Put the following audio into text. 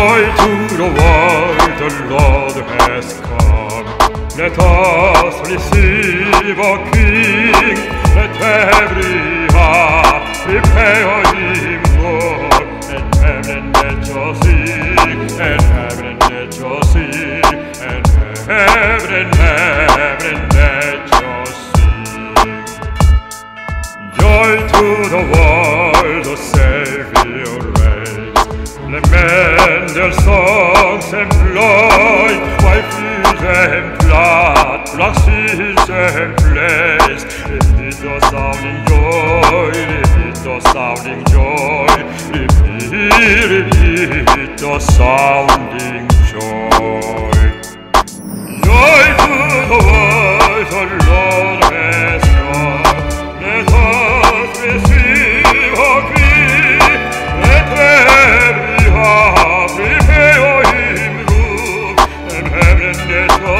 joy to the world, the Lord has come. Let us receive our King, let every heart prepare Him for. And heaven let your sing, and heaven let your sing, and heaven, heaven let your sing. Joy to the world, the Savior reigns. Lament their songs and blood, wipe fields and blood, black seas and plains. Repeat the sounding joy, repeat the sounding joy, repeat the sounding joy. Joy to the world, the Lord has come. Let us receive our King, let every heart prepare Him room, and heaven let us